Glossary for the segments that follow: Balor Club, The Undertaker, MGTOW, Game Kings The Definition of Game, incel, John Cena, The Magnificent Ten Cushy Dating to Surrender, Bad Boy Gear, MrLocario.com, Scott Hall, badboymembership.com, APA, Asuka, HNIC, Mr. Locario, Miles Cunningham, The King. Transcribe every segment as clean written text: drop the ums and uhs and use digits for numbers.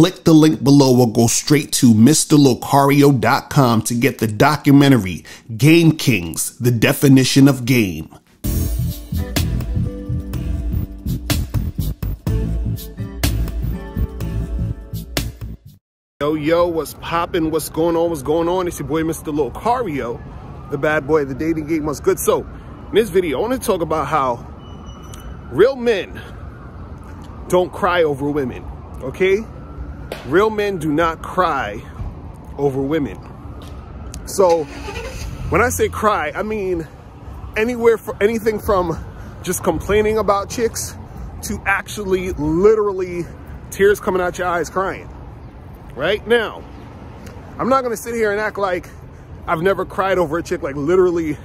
click the link below or go straight to MrLocario.com to get the documentary Game Kings: The Definition of Game. Yo, yo, what's poppin'? What's going on? What's going on? It's your boy, Mr. Locario, the bad boy of the dating game. What's good? So, in this video, I want to talk about how real men don't cry over women, okay? Real men do not cry over women. So, when I say cry, I mean anything from just complaining about chicks to actually, literally, tears coming out your eyes crying. Right now, I'm not going to sit here and act like I've never cried over a chick, like literally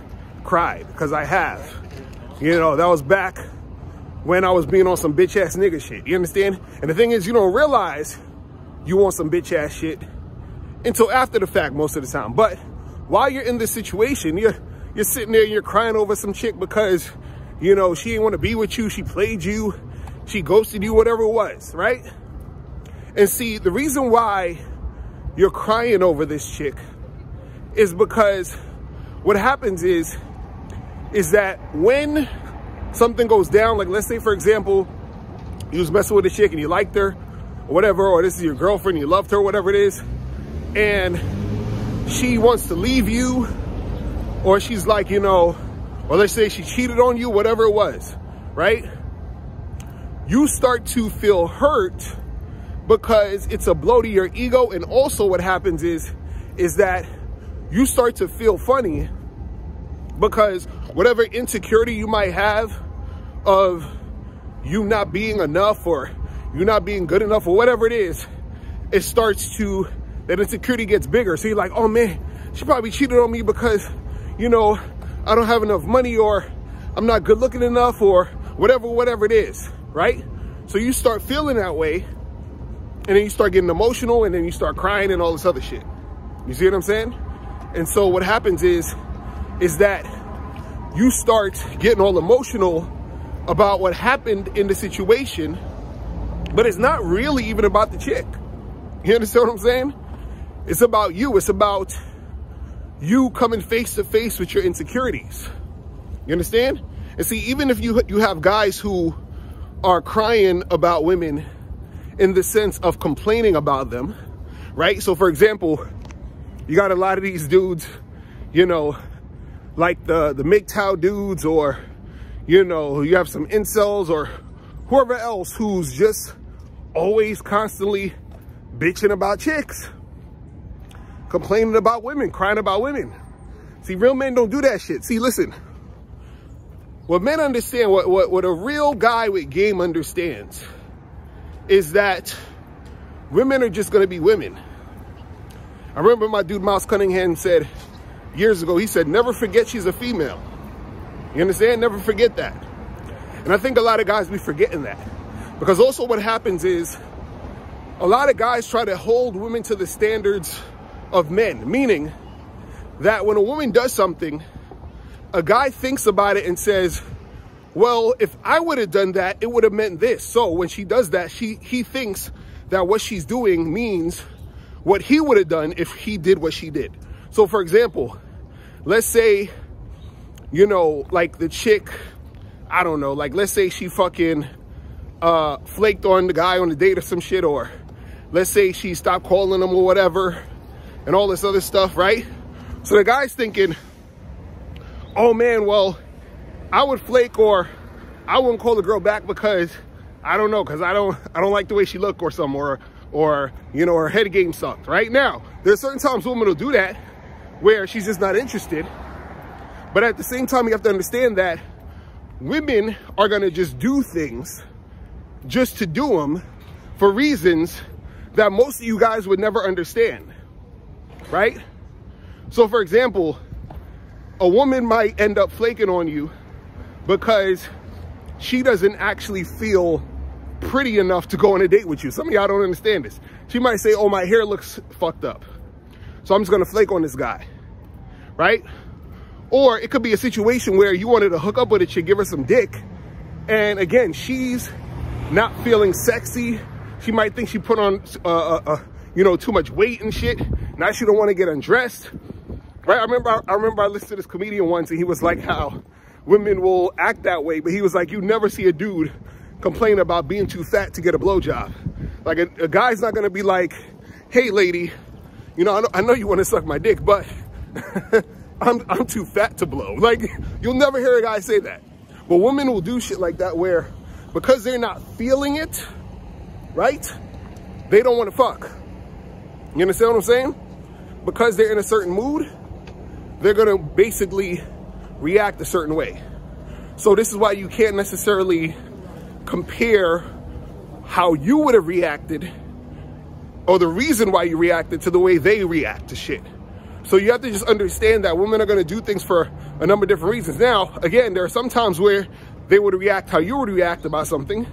cried, because I have. You know, that was back when I was being on some bitch ass nigga shit. You understand? And the thing is, you don't realize you want some bitch ass shit until after the fact most of the time. But while you're in this situation, you're sitting there, you're crying over some chick because, you know, she didn't want to be with you. She played you. She ghosted you, whatever it was. Right? And see, the reason why you're crying over this chick is because what happens is that when something goes down, like let's say, for example, you was messing with a chick and you liked her or whatever, or this is your girlfriend, you loved her, whatever it is, and she wants to leave you, or she's like, you know, or let's say she cheated on you, whatever it was, right? You start to feel hurt because it's a blow to your ego. And also what happens is that you start to feel funny because whatever insecurity you might have of you not being enough or you not being good enough or whatever it is, it starts to, that insecurity gets bigger. So you're like, oh man, she probably cheated on me because, you know, I don't have enough money or I'm not good looking enough or whatever it is, right? So you start feeling that way. And then you start getting emotional and then you start crying and all this other shit. You see what I'm saying? And so what happens is that you start getting all emotional about what happened in the situation, but it's not really even about the chick. You understand what I'm saying? It's about you. It's about you coming face to face with your insecurities. You understand? And see, even if you have guys who are crying about women in the sense of complaining about them, right? So for example, you got a lot of these dudes, you know, like the MGTOW dudes, or, you know, you have some incels or whoever else who's just always constantly bitching about chicks, complaining about women, crying about women. See, real men don't do that shit. See, listen, what men understand, what a real guy with game understands is that women are just gonna be women. I remember my dude Miles Cunningham said years ago, he said, never forget she's a female. You understand? Never forget that. And I think a lot of guys be forgetting that. Because also what happens is a lot of guys try to hold women to the standards of men, meaning that when a woman does something, a guy thinks about it and says, well, if I would have done that, it would have meant this. So when she does that, he thinks that what she's doing means what he would have done if he did what she did. So for example, let's say, you know, like the chick, I don't know, like let's say she fucking flaked on the guy on the date or some shit, or let's say she stopped calling him or whatever and all this other stuff, right? So the guy's thinking, oh man, well, I would flake, or I wouldn't call the girl back because I don't know, because I don't like the way she looked or something, or you know, her head game sucked. Right now, there's certain times women will do that where she's just not interested. But at the same time, you have to understand that women are gonna just do things just to do them for reasons that most of you guys would never understand, right? So for example, a woman might end up flaking on you because she doesn't actually feel pretty enough to go on a date with you. Some of y'all don't understand this. She might say, oh, my hair looks fucked up, so I'm just gonna flake on this guy, right? Or it could be a situation where you wanted to hook up with a chick, give her some dick, and again, she's not feeling sexy, She might think she put on, you know, too much weight and shit. Now she don't want to get undressed, right? I remember I listened to this comedian once, and he was like how women will act that way, but he was like, you never see a dude complain about being too fat to get a blowjob. Like a guy's not gonna be like, hey lady, you know, I know you want to suck my dick, but I'm too fat to blow. Like, you'll never hear a guy say that. But women will do shit like that where, because they're not feeling it, right? They don't want to fuck. You understand what I'm saying? Because they're in a certain mood, they're gonna basically react a certain way. So this is why you can't necessarily compare how you would have reacted or the reason why you reacted to the way they react to shit. So you have to just understand that women are gonna do things for a number of different reasons. Now, again, there are some times where they would react how you would react about something,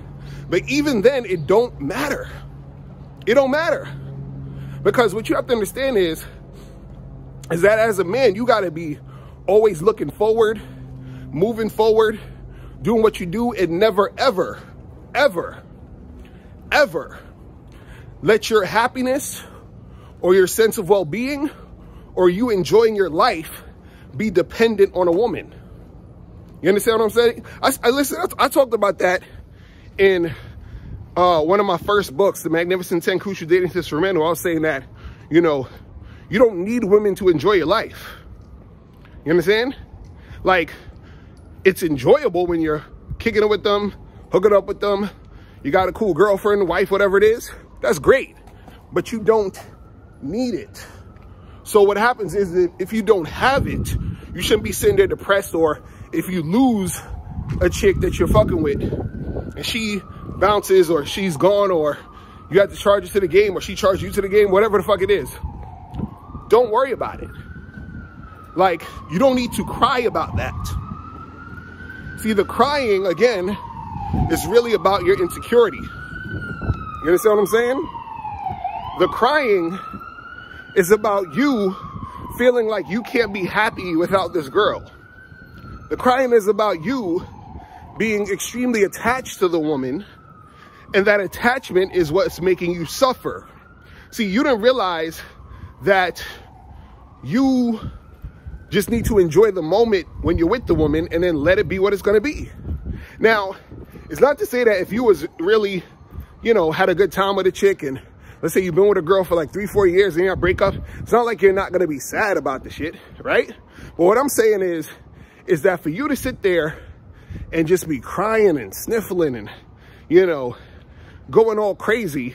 but even then, it don't matter. It don't matter. Because what you have to understand is that as a man, you gotta be always looking forward, moving forward, doing what you do, and never, ever, ever, ever let your happiness or your sense of well-being or you enjoying your life be dependent on a woman. You understand what I'm saying? I talked about that in one of my first books, The Magnificent Ten Cushy Dating to Surrender. I was saying that, you know, you don't need women to enjoy your life. You understand? Like, it's enjoyable when you're kicking it with them, hooking up with them. You got a cool girlfriend, wife, whatever it is. That's great, but you don't need it. So what happens is that if you don't have it, you shouldn't be sitting there depressed, or if you lose a chick that you're fucking with and she bounces or she's gone or you have to charge her to the game or she charged you to the game, whatever the fuck it is, don't worry about it. Like, you don't need to cry about that. See, the crying, again, is really about your insecurity. You understand what I'm saying? The crying is about you feeling like you can't be happy without this girl. The crying is about you being extremely attached to the woman, and that attachment is what's making you suffer. See, you didn't realize that you just need to enjoy the moment when you're with the woman and then let it be what it's gonna be. Now, it's not to say that if you was really, you know, had a good time with a chick and let's say you've been with a girl for like 3-4 years and you break up, it's not like you're not gonna be sad about the shit, right? But what I'm saying is that for you to sit there and just be crying and sniffling and, you know, going all crazy,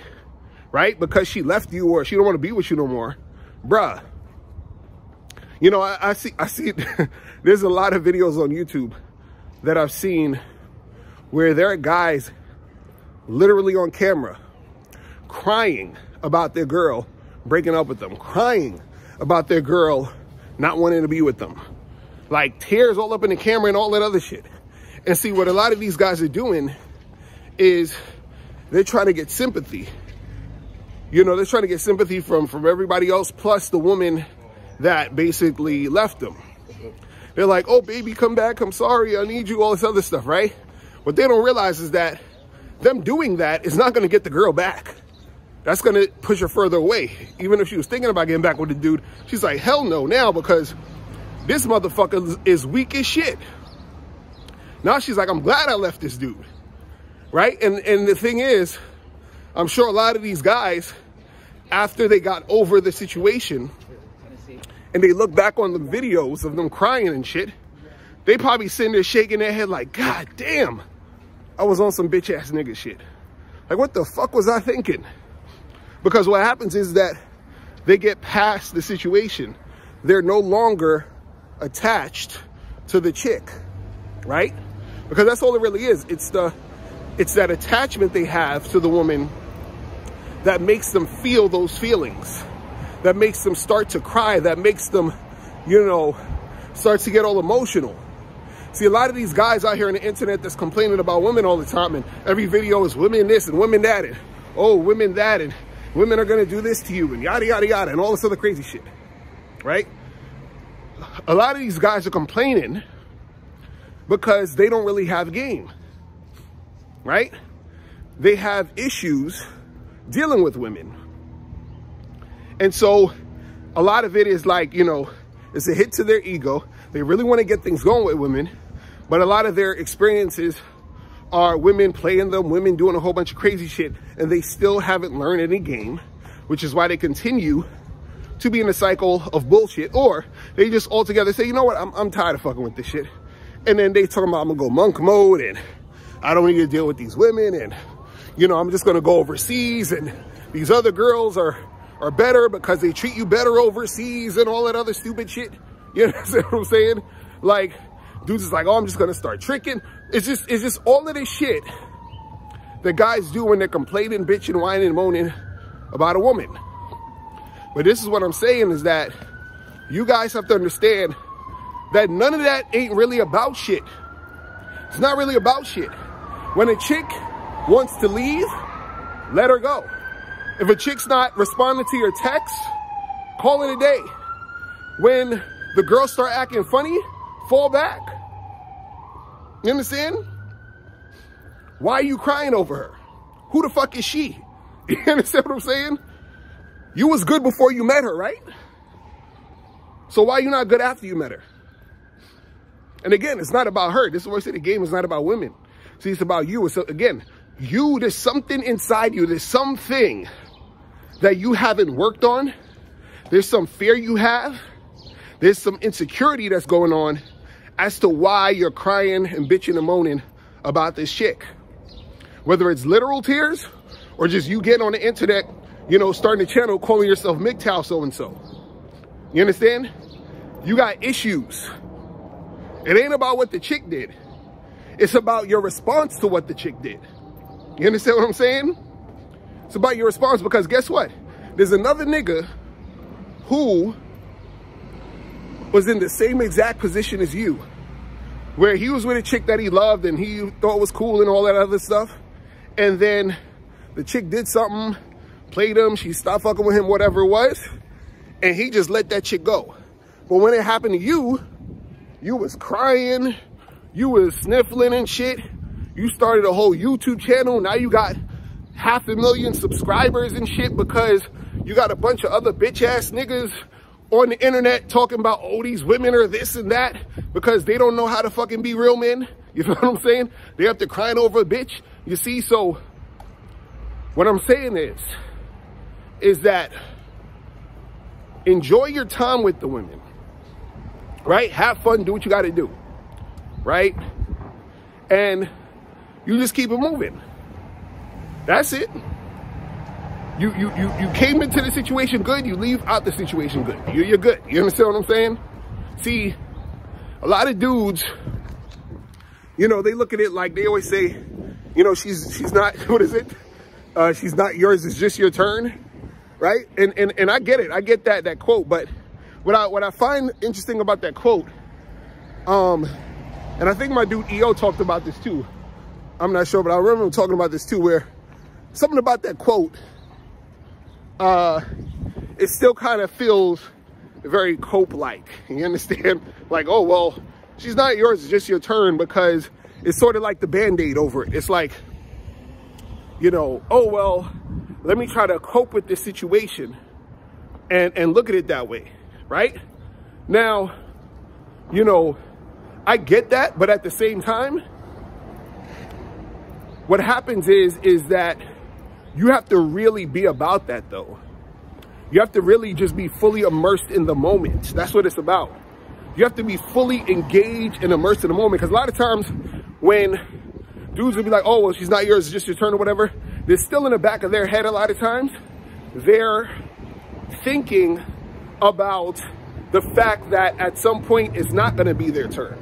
right? Because she left you or she don't wanna be with you no more, bruh. You know, I see there's a lot of videos on YouTube that I've seen where there are guys literally on camera crying about their girl breaking up with them, crying about their girl not wanting to be with them. Like, tears all up in the camera and all that other shit. And see, what a lot of these guys are doing is they're trying to get sympathy. You know, they're trying to get sympathy from everybody else plus the woman that basically left them. They're like, oh baby, come back, I'm sorry, I need you, all this other stuff, right? What they don't realize is that them doing that is not gonna get the girl back. That's gonna push her further away. Even if she was thinking about getting back with the dude, she's like, hell no now, because this motherfucker is weak as shit. Now she's like, I'm glad I left this dude, right? And the thing is, I'm sure a lot of these guys, after they got over the situation and they look back on the videos of them crying and shit, they probably sitting there shaking their head like, God damn, I was on some bitch ass nigga shit. Like, what the fuck was I thinking? Because what happens is that they get past the situation. They're no longer attached to the chick, right? Because that's all it really is. It's that attachment they have to the woman that makes them feel those feelings, that makes them start to cry, that makes them, you know, starts to get all emotional. See, a lot of these guys out here on the internet that's complaining about women all the time, and every video is women this and women that, and oh, women that, and women are gonna do this to you, and yada, yada, yada, and all this other crazy shit, right? A lot of these guys are complaining because they don't really have game, right? They have issues dealing with women. And so a lot of it is like, you know, it's a hit to their ego. They really want to get things going with women, but a lot of their experiences are women playing them, women doing a whole bunch of crazy shit, and they still haven't learned any game, which is why they continue to be in a cycle of bullshit, or they just altogether say, you know what, I'm tired of fucking with this shit. And then they talking about, I'm gonna go monk mode, and I don't need to deal with these women, and you know, I'm just gonna go overseas, and these other girls are better because they treat you better overseas and all that other stupid shit. You know what I'm saying? Like, dudes is like, oh, I'm just gonna start tricking. It's just all of this shit that guys do when they're complaining, bitching, whining, moaning about a woman. But this is what I'm saying, is that you guys have to understand that none of that ain't really about shit. It's not really about shit. When a chick wants to leave, let her go. If a chick's not responding to your text, call it a day. When the girls start acting funny, fall back. You understand? Why are you crying over her? Who the fuck is she? You understand what I'm saying? You was good before you met her, right? So why are you not good after you met her? And again, it's not about her. This is where I say the game is not about women. See, it's about you. So again, you, there's something inside you. There's something that you haven't worked on. There's some fear you have. There's some insecurity that's going on as to why you're crying and bitching and moaning about this chick. Whether it's literal tears or just you getting on the internet, you know, starting a channel, calling yourself MGTOW so-and-so. You understand? You got issues. It ain't about what the chick did. It's about your response to what the chick did. You understand what I'm saying? It's about your response, because guess what? There's another nigga who was in the same exact position as you, where he was with a chick that he loved and he thought was cool and all that other stuff. And then the chick did something, played him, she stopped fucking with him, whatever it was, and he just let that shit go. But when it happened to you, you was crying, you was sniffling and shit. You started a whole YouTube channel. Now you got 500,000 subscribers and shit because you got a bunch of other bitch ass niggas on the internet talking about, oh, these women are this and that because they don't know how to fucking be real men. You know what I'm saying? They up there crying over a bitch. You see, so what I'm saying is that enjoy your time with the women, right? Have fun, do what you gotta do, right? And you just keep it moving. That's it. You came into the situation good, you leave out the situation good. You're good. You understand what I'm saying? See, a lot of dudes, you know, they look at it like they always say, you know, she's not, what is it? She's not yours, it's just your turn, right? And I get it. I get that quote, but what I find interesting about that quote, and I think my dude EO talked about this too. I'm not sure, but I remember him talking about this too, where something about that quote, it still kind of feels very Cope-like. You understand? Like, oh, well, she's not yours, it's just your turn, because it's sort of like the Band-Aid over it. It's like, you know, oh, well, let me try to cope with this situation and look at it that way, right? Now, you know, I get that, but at the same time, what happens is that you have to really be about that though. You have to really just be fully immersed in the moment. That's what it's about. You have to be fully engaged and immersed in the moment. Because a lot of times when dudes will be like, oh, well, she's not yours, it's just your turn or whatever, they're still in the back of their head a lot of times. They're thinking about the fact that at some point it's not gonna be their turn.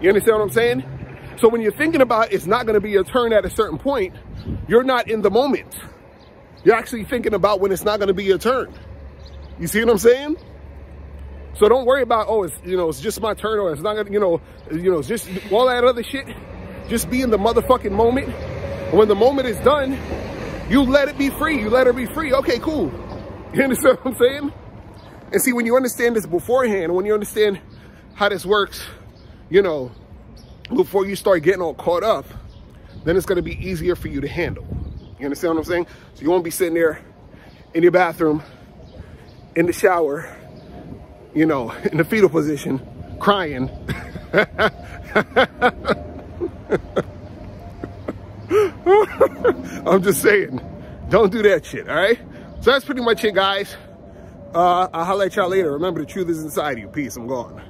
You understand what I'm saying? So when you're thinking about it's not gonna be your turn at a certain point, you're not in the moment. You're actually thinking about when it's not gonna be your turn. You see what I'm saying? So don't worry about, oh, it's, you know, it's just my turn, or it's not gonna, you know, it's just all that other shit. Just be in the motherfucking moment. When the moment is done, you let it be free. You let her be free. Okay, cool. You understand what I'm saying? And see, when you understand this beforehand, when you understand how this works, you know, before you start getting all caught up, then it's going to be easier for you to handle. You understand what I'm saying? So you won't be sitting there in your bathroom, in the shower, you know, in the fetal position, crying. I'm just saying, don't do that shit, all right? So that's pretty much it, guys. I'll holler at y'all later. Remember, the truth is inside you. Peace, I'm gone.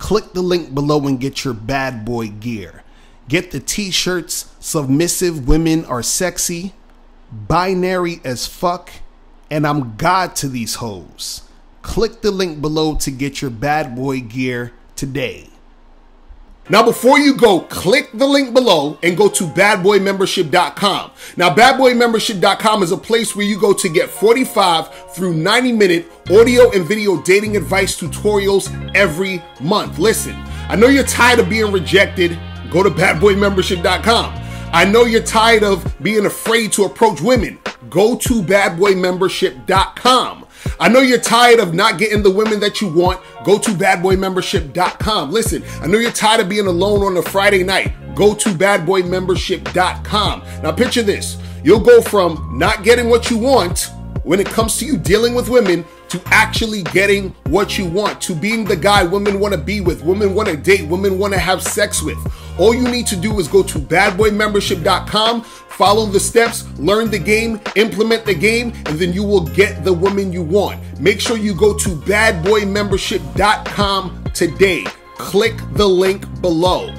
Click the link below and get your bad boy gear. Get the t-shirts, submissive women are sexy, binary as fuck, and I'm God to these hoes. Click the link below to get your bad boy gear today. Now, before you go, click the link below and go to badboymembership.com. Now, badboymembership.com is a place where you go to get 45 through 90-minute audio and video dating advice tutorials every month. Listen, I know you're tired of being rejected. Go to badboymembership.com. I know you're tired of being afraid to approach women. Go to badboymembership.com. I know you're tired of not getting the women that you want. Go to badboymembership.com. Listen, I know you're tired of being alone on a Friday night. Go to badboymembership.com. Now picture this. You'll go from not getting what you want when it comes to you dealing with women to actually getting what you want, to being the guy women want to be with, women want to date, women want to have sex with. All you need to do is go to badboymembership.com, follow the steps, learn the game, implement the game, and then you will get the woman you want. Make sure you go to badboymembership.com today. Click the link below.